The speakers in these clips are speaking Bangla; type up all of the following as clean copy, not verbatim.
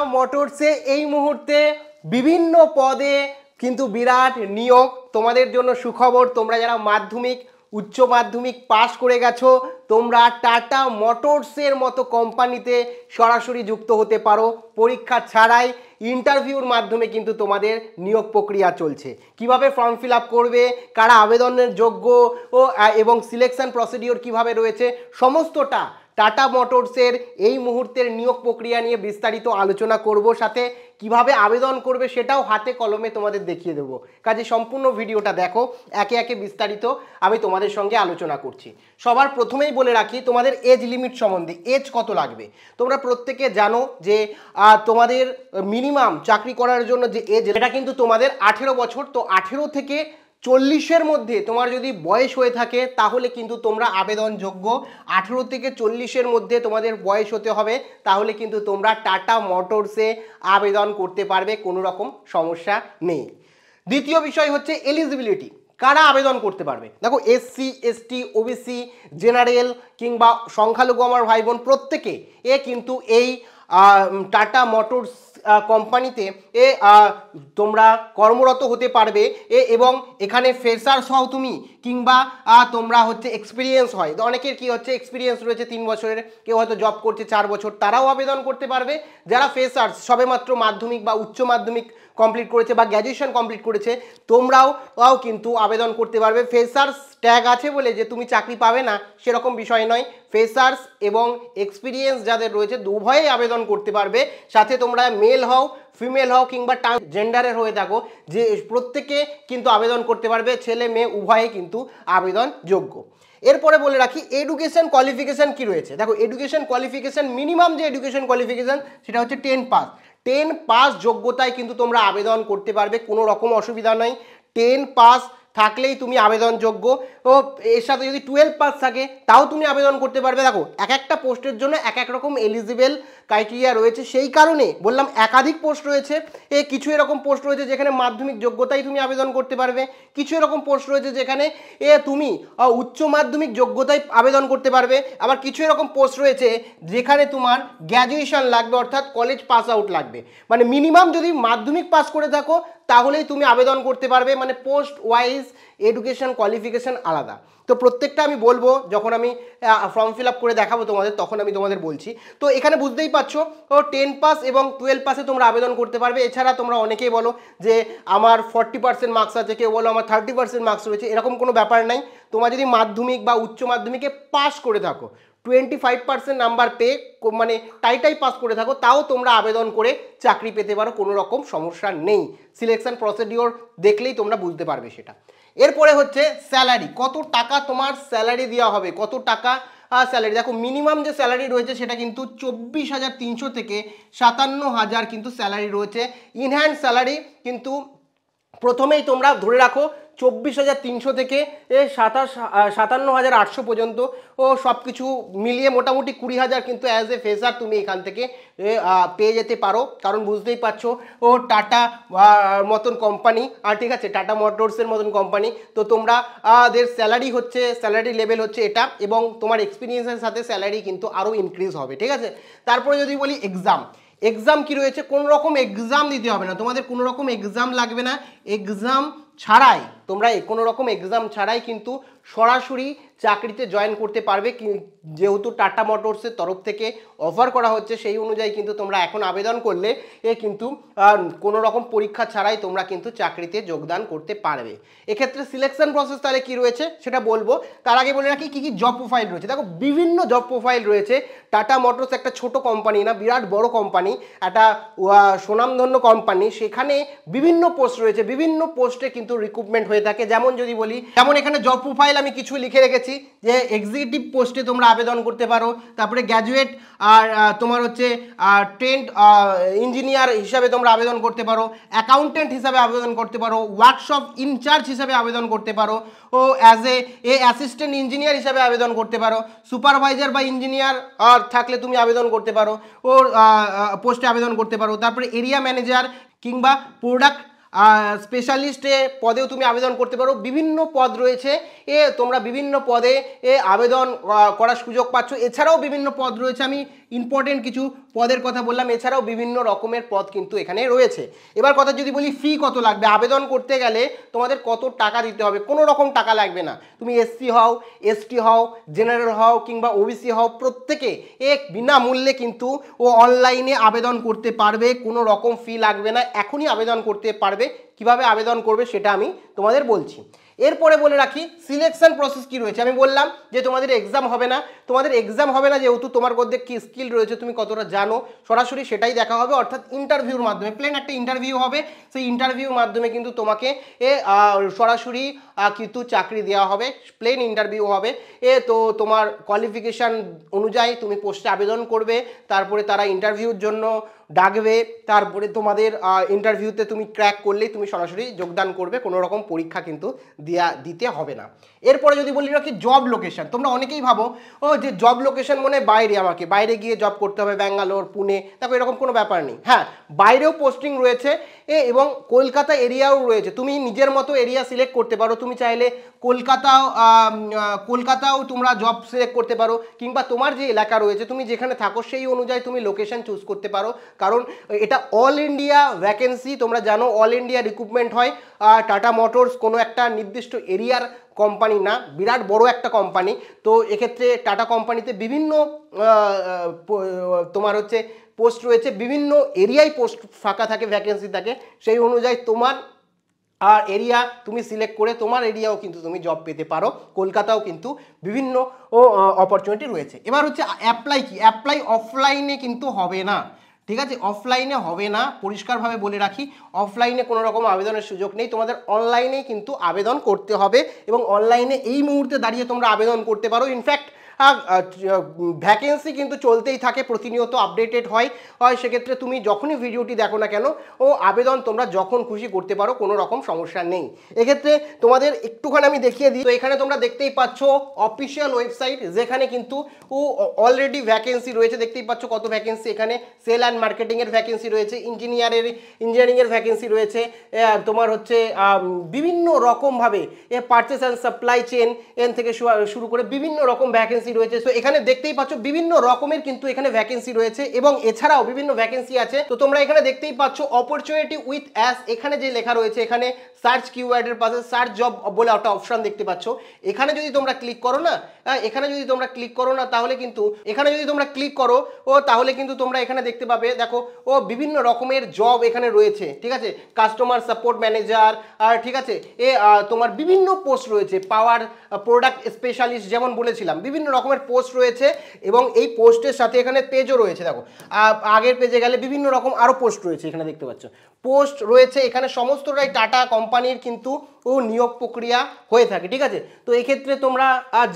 টাটা মোটরসে এই মুহূর্তে বিভিন্ন পদে কিন্তু বিরাট নিয়োগ। তোমাদের জন্য সুখবর, তোমরা যারা মাধ্যমিক উচ্চ মাধ্যমিক পাশ করে গেছো তোমরা টাটা মোটরসের মতো কোম্পানিতে সরাসরি যুক্ত হতে পারো। পরীক্ষা ছাড়াই ইন্টারভিউর মাধ্যমে কিন্তু তোমাদের নিয়োগ প্রক্রিয়া চলছে। কিভাবে ফর্ম ফিল আপ করবে, কারা আবেদনের যোগ্য ও এবং সিলেকশন প্রসিডিওর কিভাবে রয়েছে, সমস্তটা টাটা মোটরসের এই মুহূর্তের নিয়োগ প্রক্রিয়া নিয়ে বিস্তারিত আলোচনা করব। সাথে কিভাবে আবেদন করবে সেটাও হাতে কলমে তোমাদের দেখিয়ে দেবো। কাজে সম্পূর্ণ ভিডিওটা দেখো, একে একে বিস্তারিত আমি তোমাদের সঙ্গে আলোচনা করছি। সবার প্রথমেই বলে রাখি তোমাদের এজ লিমিট সম্বন্ধে, এজ কত লাগবে। তোমরা প্রত্যেকে জানো যে তোমাদের মিনিমাম চাকরি করার জন্য যে এজ, এটা কিন্তু তোমাদের 18 বছর। তো 18 থেকে 40-এর মধ্যে তোমার যদি বয়স হয়ে থাকে তাহলে কিন্তু তোমরা আবেদনযোগ্য। 18 থেকে 40-এর মধ্যে তোমাদের বয়স হতে হবে, তাহলে কিন্তু তোমরা টাটা মোটরসে আবেদন করতে পারবে, কোনো রকম সমস্যা নেই। দ্বিতীয় বিষয় হচ্ছে এলিজিবিলিটি, কারা আবেদন করতে পারবে। দেখো, এসসি এসটি ওবিসি জেনারেল কিংবা সংখ্যালঘু আমার ভাই বোন প্রত্যেকে কিন্তু এই টাটা মোটরস কোম্পানিতে তোমরা কর্মরত হতে পারবে এবং এখানে ফ্রেশার্স হও তুমি কিংবা তোমরা হচ্ছে এক্সপিরিয়েন্স হয়। অনেকের কি হচ্ছে এক্সপিরিয়েন্স রয়েছে 3 বছরের, কেউ হয়তো জব করছে 4 বছর, তারাও আবেদন করতে পারবে। যারা ফ্রেশার্স সবেমাত্র মাধ্যমিক বা উচ্চ মাধ্যমিক কমপ্লিট করেছে বা গ্র্যাজুয়েশন কমপ্লিট করেছে তোমরাও কিন্তু আবেদন করতে পারবে। ফ্রেশার্স ট্যাগ আছে বলে যে তুমি চাকরি পাবে না সেরকম বিষয় নয়, ফ্রেশার্স এবং এক্সপিরিয়েন্স যাদের রয়েছে উভয়েই আবেদন করতে পারবে। সাথে তোমরা মেল হও ফিমেল হও কিংবা ট্রান্সজেন্ডারের হয়ে থাকো, যে প্রত্যেকে কিন্তু আবেদন করতে পারবে, ছেলে মেয়ে উভয়ে কিন্তু আবেদনযোগ্য। এরপরে বলে রাখি এডুকেশন কোয়ালিফিকেশান কি রয়েছে। দেখো, এডুকেশন কোয়ালিফিকেশান মিনিমাম যে এডুকেশন কোয়ালিফিকেশান সেটা হচ্ছে 10 পাস যোগ্যতায় কিন্তু তোমরা আবেদন করতে পারবে, কোনো রকম অসুবিধা নাই। 10 পাস থাকলেই তুমি আবেদনযোগ্য। তো এর সাথে যদি 12 পাস থাকে তাও তুমি আবেদন করতে পারবে। দেখো, এক একটা পোস্টের জন্য এক এক রকম এলিজিবেল ক্রাইটেরিয়া রয়েছে, সেই কারণে বললাম একাধিক পোস্ট রয়েছে। কিছু এরকম পোস্ট রয়েছে যেখানে মাধ্যমিক যোগ্যতায় তুমি আবেদন করতে পারবে, কিছু এরকম পোস্ট রয়েছে যেখানে তুমি উচ্চ মাধ্যমিক যোগ্যতায় আবেদন করতে পারবে, আবার কিছু এরকম পোস্ট রয়েছে যেখানে তোমার গ্র্যাজুয়েশন লাগবে, অর্থাৎ কলেজ পাস আউট লাগবে। মানে মিনিমাম যদি মাধ্যমিক পাস করে থাকো তাহলেই তুমি আবেদন করতে পারবে। মানে পোস্ট ওয়াইজ এডুকেশন কোয়ালিফিকেশান আলাদা। তো প্রত্যেকটা আমি বলবো, যখন আমি ফর্ম ফিল আপ করে দেখাবো তোমাদের তখন আমি তোমাদের বলছি। তো এখানে বুঝতেই পারছো 10 পাস এবং 12 পাসে তোমরা আবেদন করতে পারবে। এছাড়া তোমরা অনেকেই বলো যে আমার 40% মার্কস আছে, কেউ বলো আমার 30% মার্কস রয়েছে, এরকম কোনো ব্যাপার নাই। তোমরা যদি মাধ্যমিক বা উচ্চ মাধ্যমিকে পাস করে থাকো, 25% নাম্বার পেয়ে মানে টাইটাই পাস করে থাকো, তাও তোমরা আবেদন করে চাকরি পেতে পারো, কোনো রকম সমস্যা নেই। সিলেকশন প্রসিডিওর দেখলেই তোমরা বুঝতে পারবে সেটা। এরপরে হচ্ছে স্যালারি, কত টাকা তোমার স্যালারি দেওয়া হবে, কত টাকা স্যালারি। দেখো, মিনিমাম যে স্যালারি রয়েছে সেটা কিন্তু 24,300 থেকে 57,000 কিন্তু স্যালারি রয়েছে। ইনহ্যান্ড স্যালারি কিন্তু প্রথমেই তোমরা ধরে রাখো 24,300 থেকে 57,800 পর্যন্ত ও সব কিছু মিলিয়ে মোটামুটি 20,000 কিন্তু অ্যাজ এ ফ্রেশার তুমি এখান থেকে পেয়ে যেতে পারো। কারণ বুঝতেই পারছো টাটা মতন কোম্পানি, আর ঠিক আছে টাটা মোটরসের মতন কোম্পানি, তো তোমরা দের স্যালারি হচ্ছে স্যালারি লেভেল হচ্ছে এটা, এবং তোমার এক্সপিরিয়েন্সের সাথে স্যালারি কিন্তু আরও ইনক্রিজ হবে। ঠিক আছে, তারপরে যদি বলি এক্সাম কি রয়েছে, কোনো রকম এক্সাম দিতে হবে না তোমাদের, কোনো রকম এক্সাম লাগবে না। এক্সাম ছাড়াই তোমরা কোনো রকম এক্সাম ছাড়াই কিন্তু সরাসরি চাকরিতে জয়েন করতে পারবে। যেহেতু টাটা মোটরসের তরফ থেকে অফার করা হচ্ছে সেই অনুযায়ী কিন্তু তোমরা এখন আবেদন করলে কিন্তু কোনো রকম পরীক্ষা ছাড়াই তোমরা কিন্তু চাকরিতে যোগদান করতে পারবে। এক্ষেত্রে সিলেকশন প্রসেস তাহলে কী রয়েছে সেটা বলবো, তার আগে বলে রাখি কী কী জব প্রোফাইল রয়েছে। দেখো, বিভিন্ন জব প্রোফাইল রয়েছে। টাটা মোটরস একটা ছোট কোম্পানি না, বিরাট বড় কোম্পানি, একটা সুনামধন্য কোম্পানি, সেখানে বিভিন্ন পোস্ট রয়েছে, বিভিন্ন পোস্টে কিন্তু রিক্রুটমেন্ট হয়ে থাকে। যেমন যদি বলি, যেমন এখানে জব প্রোফাইল আমি কিছু লিখে রেখেছি যে এক্সিকিউটিভ পোস্টে তোমরা আবেদন করতে পারো, তারপরে গ্র্যাজুয়েট আর তোমার হচ্ছে ট্রেন্ড ইঞ্জিনিয়ার হিসাবে তোমরা আবেদন করতে পারো, অ্যাকাউন্টেন্ট হিসাবে আবেদন করতে পারো, ওয়ার্কশপ ইনচার্জ হিসাবে আবেদন করতে পারো, অ্যাজ এ অ্যাসিস্ট্যান্ট ইঞ্জিনিয়ার হিসাবে আবেদন করতে পারো, সুপারভাইজার বা ইঞ্জিনিয়ার আর থাকলে তুমি আবেদন করতে পারো পোস্টে আবেদন করতে পারো, তারপরে এরিয়া ম্যানেজার কিংবা প্রোডাক্ট স্পেশালিস্টে পদেও তুমি আবেদন করতে পারো। বিভিন্ন পদ রয়েছে, তোমরা বিভিন্ন পদে আবেদন করার সুযোগ পাচ্ছ। এছাড়াও বিভিন্ন পদ রয়েছে, আমি ইম্পর্টেন্ট কিছু পদের কথা বললাম। এছাড়াও বিভিন্ন রকমের পদ কিন্তু এখানে রয়েছে। এবার কথা যদি বলি, ফি কত লাগবে, আবেদন করতে গেলে তোমাদের কত টাকা দিতে হবে। কোনো রকম টাকা লাগবে না, তুমি এসসি হও, এসটি হও, জেনারেল হও কিংবা ওবিসি হও, প্রত্যেকে এক বিনামূল্যে কিন্তু ও অনলাইনে আবেদন করতে পারবে, কোনো রকম ফি লাগবে না, এখনই আবেদন করতে পারবে। কিভাবে আবেদন করবে সেটা আমি তোমাদের বলছি। এরপরে বলে রাখি সিলেকশন প্রসেস কি রয়েছে। আমি বললাম যে তোমাদের এক্সাম হবে না, যেহেতু তোমার মধ্যে কি স্কিল রয়েছে, তুমি কতটা জানো, সরাসরি সেটাই দেখা হবে, অর্থাৎ ইন্টারভিউর মাধ্যমে। প্লেন একটা ইন্টারভিউ হবে, সেই ইন্টারভিউর মাধ্যমে কিন্তু তোমাকে সরাসরি কিন্তু চাকরি দেওয়া হবে, প্লেন ইন্টারভিউ হবে। তো তোমার কোয়ালিফিকেশান অনুযায়ী তুমি পোস্টে আবেদন করবে, তারপরে তারা ইন্টারভিউর জন্য ডাকবে, তারপরে তোমাদের ইন্টারভিউতে তুমি ক্র্যাক করলেই তুমি সরাসরি যোগদান করবে, কোনো রকম পরীক্ষা কিন্তু দিতে হবে না। এরপরে যদি বলি নাকি জব লোকেশান, তোমরা অনেকেই ভাবো ও যে জব লোকেশান মানে বাইরে, আমাকে বাইরে গিয়ে জব করতে হবে, ব্যাঙ্গালোর, পুনে, দেখো এরকম কোনো ব্যাপার নেই। হ্যাঁ, বাইরেও পোস্টিং রয়েছে এবং কলকাতা এরিয়াও রয়েছে, তুমি নিজের মতো এরিয়া সিলেক্ট করতে পারো। তুমি চাইলে কলকাতাও তোমরা জব সিলেক্ট করতে পারো, কিংবা তোমার যে এলাকা রয়েছে তুমি যেখানে থাকো সেই অনুযায়ী তুমি লোকেশান চুজ করতে পারো, কারণ এটা অল ইন্ডিয়া ভ্যাকেন্সি। তোমরা জানো অল ইন্ডিয়া রিক্রুটমেন্ট হয়, টাটা মোটরস কোনো একটা নির্দিষ্ট এরিয়ার কোম্পানি না, বিরাট বড় একটা কোম্পানি। তো এক্ষেত্রে টাটা কোম্পানিতে বিভিন্ন তোমার হচ্ছে পোস্ট রয়েছে, বিভিন্ন এরিয়ায় পোস্ট ফাঁকা থাকে, ভ্যাকেন্সি থাকে, সেই অনুযায়ী তোমার আর এরিয়া তুমি সিলেক্ট করে তোমার এরিয়াও কিন্তু তুমি জব পেতে পারো। কলকাতাও কিন্তু বিভিন্ন অপরচুনিটি রয়েছে। এবার হচ্ছে অ্যাপ্লাই কি, অ্যাপ্লাই অফলাইনে কিন্তু হবে না, ঠিক আছে, অফলাইনে হবে না, পরিষ্কারভাবে বলে রাখি, অফলাইনে কোনো রকম আবেদনের সুযোগ নেই, তোমাদের অনলাইনেই কিন্তু আবেদন করতে হবে। এবং অনলাইনে এই মুহূর্তে দাঁড়িয়ে তোমরা আবেদন করতে পারো। ইনফ্যাক্ট ভ্যাকেন্সি কিন্তু চলতেই থাকে, প্রতিনিয়ত আপডেটেড হয়, সেক্ষেত্রে তুমি যখনই ভিডিওটি দেখো না কেন আবেদন তোমরা যখন খুশি করতে পারো, কোনো রকম সমস্যা নেই। এক্ষেত্রে তোমাদের একটুখানি আমি দেখিয়ে দিই। তো এখানে তোমরা দেখতেই পাচ্ছ অফিসিয়াল ওয়েবসাইট, যেখানে কিন্তু অলরেডি ভ্যাকেন্সি রয়েছে, দেখতেই পাচ্ছ কত ভ্যাকেন্সি। এখানে সেল অ্যান্ড মার্কেটিংয়ের ভ্যাকেন্সি রয়েছে, ইঞ্জিনিয়ারিংয়ের ভ্যাকেন্সি রয়েছে, তোমার হচ্ছে বিভিন্ন রকমভাবে পারচেস অ্যান্ড সাপ্লাই চেন থেকে শুরু করে বিভিন্ন রকম ভ্যাকেন্সি রয়েছে। তো এখানে দেখতেই পাচ্ছ বিভিন্ন রকমের কিন্তু এখানে ভ্যাকেন্সি রয়েছে, এবং এছাড়াও বিভিন্ন ভ্যাকেন্সি আছে। তো তোমরা এখানে দেখতেই পাচ্ছ অপরচুনিটি উইথ অ্যাস, এখানে যে লেখা রয়েছে, এখানে সার্চ কিওয়ার্ডের পাশে সার্চ জব বলে একটা অপশন দেখতে পাচ্ছ। এখানে যদি তোমরা ক্লিক করো না, তাহলে কিন্তু তাহলে কিন্তু তোমরা এখানে দেখতে পাবে, দেখো বিভিন্ন রকমের জব এখানে রয়েছে, ঠিক আছে, কাস্টমার সাপোর্ট ম্যানেজার, আর ঠিক আছে তোমার বিভিন্ন পোস্ট রয়েছে, পাওয়ার প্রোডাক্ট স্পেশালিস্ট, যেমন বলেছিলাম বিভিন্ন রকমের পোস্ট রয়েছে, এবং এই পোস্টের সাথে এখানে পেজও রয়েছে। দেখো আগের পেজে গেলে বিভিন্ন রকম আরও পোস্ট রয়েছে, এখানে দেখতে পাচ্ছ পোস্ট রয়েছে। এখানে সমস্তটাই টাটা কোম্পানির কিন্তু নিয়োগ প্রক্রিয়া হয়ে থাকে, ঠিক আছে। তো এক্ষেত্রে তোমরা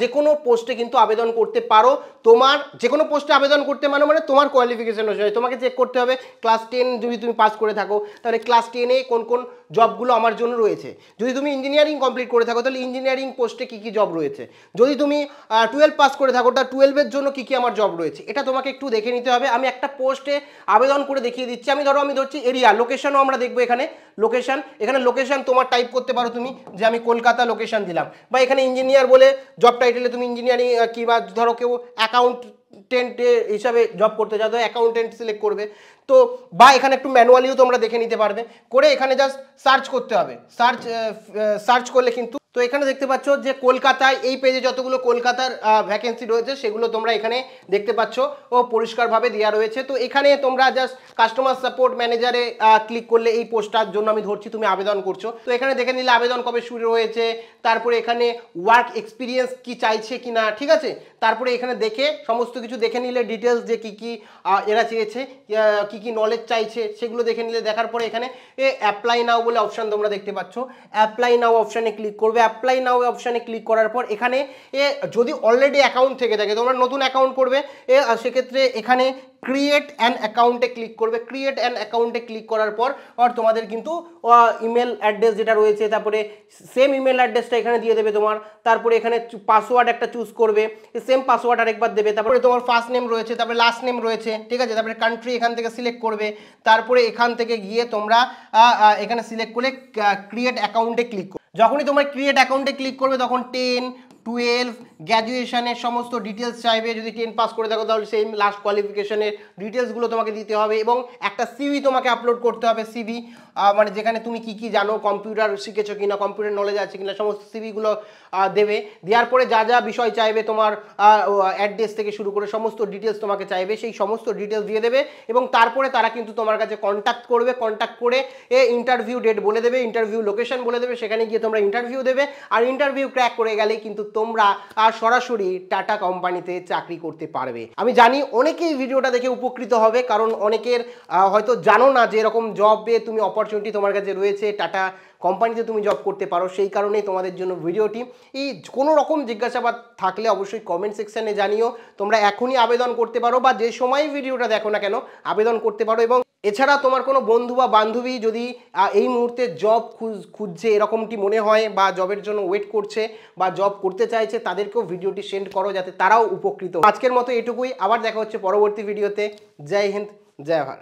যে কোনো পোস্টে কিন্তু আবেদন করতে পারো। তোমার যে কোনো পোস্টে আবেদন করতে মানে তোমার কোয়ালিফিকেশন অনুযায়ী তোমাকে চেক করতে হবে, ক্লাস 10 যদি তুমি পাস করে থাকো তাহলে ক্লাস 10-এ কোন কোন জবগুলো আমার জন্য রয়েছে, যদি তুমি ইঞ্জিনিয়ারিং কমপ্লিট করে থাকো তাহলে ইঞ্জিনিয়ারিং পোস্টে কী কী জব রয়েছে, যদি তুমি 12 পাস করে থাকো তাহলে 12-এর জন্য কী কী আমার জব রয়েছে, এটা তোমাকে একটু দেখে নিতে হবে। আমি একটা পোস্টে আবেদন করে দেখিয়ে দিচ্ছি। আমি ধরছি এরিয়া, লোকেশনও আমরা দেখবো। এখানে লোকেশন তোমার টাইপ করতে পারো তুমি, যে আমি কলকাতা লোকেশন দিলাম, বা এখানে ইঞ্জিনিয়ার বলে জব টাইটেলে তুমি ইঞ্জিনিয়ারিং, কিংবা ধরো কেউ অ্যাকাউন্টেন্ট হিসাবে জব করতে চাও তো অ্যাকাউন্টেন্ট সিলেক্ট করবে, তো বা এখানে একটু ম্যানুয়ালিও তোমরা দেখে নিতে পারবে, করে এখানে জাস্ট সার্চ করতে হবে। সার্চ করলে কিন্তু তো এখানে দেখতে পাচ্ছ যে কলকাতায় এই পেজে যতগুলো কলকাতার ভ্যাকেন্সি রয়েছে সেগুলো তোমরা এখানে দেখতে পাচ্ছ পরিষ্কারভাবে দেওয়া রয়েছে। তো এখানে তোমরা জাস্ট কাস্টমার সাপোর্ট ম্যানেজারে ক্লিক করলে এই পোস্টটার জন্য আমি ধরছি তুমি আবেদন করছো, তো এখানে দেখে নিলে আবেদন কবে শুরু হয়েছে, তারপরে এখানে ওয়ার্ক এক্সপিরিয়েন্স কি চাইছে কি না, ঠিক আছে, তারপরে এখানে দেখে সমস্ত কিছু দেখে নিলে ডিটেলস যে কী কী এরা চেয়েছে, কী কী নলেজ চাইছে, সেগুলো দেখে নিলে দেখার পরে এখানে অ্যাপ্লাই নাও বলে অপশান তোমরা দেখতে পাচ্ছ, অ্যাপ্লাই নাও অপশানে ক্লিক করবে। অ্যাপ্লাই নাও অপশানে ক্লিক করার পর এখানে যদি অলরেডি অ্যাকাউন্ট থেকে থাকে, তোমরা নতুন অ্যাকাউন্ট করবে, সেক্ষেত্রে এখানে ক্রিয়েট অ্যান অ্যাকাউন্টে ক্লিক করবে। ক্রিয়েট অ্যান অ্যাকাউন্টে ক্লিক করার পর তোমাদের কিন্তু ইমেল অ্যাড্রেস যেটা রয়েছে, তারপরে সেম ইমেল অ্যাড্রেসটা এখানে দিয়ে দেবে তোমার, তারপরে এখানে পাসওয়ার্ড একটা চুজ করবে, সেম পাসওয়ার্ড আরেকবার দেবে, তারপরে তোমার ফার্স্ট নেম রয়েছে, তারপরে লাস্ট নেম রয়েছে, ঠিক আছে, তারপরে কান্ট্রি এখান থেকে সিলেক্ট করবে, তারপরে এখান থেকে গিয়ে তোমরা এখানে সিলেক্ট করলে ক্রিয়েট অ্যাকাউন্টে ক্লিক করবে। যখনই তোমরা ক্রিয়েট অ্যাকাউন্টে ক্লিক করবে তখন 10 12 গ্র্যাজুয়েশনের সমস্ত ডিটেলস চাইবে। যদি 10 পাস করে থাকো তাহলে সেম লাস্ট কোয়ালিফিকেশনের ডিটেলসগুলো তোমাকে দিতে হবে এবং একটা সিভি তোমাকে আপলোড করতে হবে। সিভি মানে যেখানে তুমি কি কি জানো, কম্পিউটার শিখেছো কিনা, কম্পিউটার নলেজ আছে কিনা, সমস্ত সিভিগুলো দেবে। দেওয়ার পরে যা যা বিষয় চাইবে, তোমার অ্যাড্রেস থেকে শুরু করে সমস্ত ডিটেলস তোমাকে চাইবে, সেই সমস্ত ডিটেলস দিয়ে দেবে এবং তারপরে তারা কিন্তু তোমার কাছে কন্ট্যাক্ট করবে। কন্ট্যাক্ট করে ইন্টারভিউ ডেট বলে দেবে, ইন্টারভিউ লোকেশন বলে দেবে, সেখানে গিয়ে তোমরা ইন্টারভিউ দেবে। আর ইন্টারভিউ ক্র্যাক করে গেলে কিন্তু তোমরা সরাসরি টাটা কোম্পানিতে চাকরি করতে পারবে। আমি জানি অনেকেই ভিডিওটা দেখে উপকৃত হবে, কারণ অনেকের হয়তো জানো না যে এরকম জবে তুমি অপরচুনিটি তোমার কাছে রয়েছে, টাটা কোম্পানিতে তুমি জব করতে পারো। সেই কারণেই তোমাদের জন্য ভিডিওটি। এই কোনো রকম জিজ্ঞাসাবাদ থাকলে অবশ্যই কমেন্ট সেকশানে জানিও। তোমরা এখনই আবেদন করতে পারো বা যে সময় ভিডিওটা দেখো না কেন আবেদন করতে পারো। এবং এছাড়া তোমার কোনো বন্ধু বা বান্ধবী যদি এই মুহূর্তে জব খুঁজছে এরকমটি মনে হয় বা জবের জন্য ওয়েট করছে বা জব করতে চাইছে, তাদেরকেও ভিডিওটি সেন্ড করো যাতে তারাও উপকৃত। আজকের মতো এটুকুই, আবার দেখা হচ্ছে পরবর্তী ভিডিওতে। জয় হিন্দ, জয় ভারত।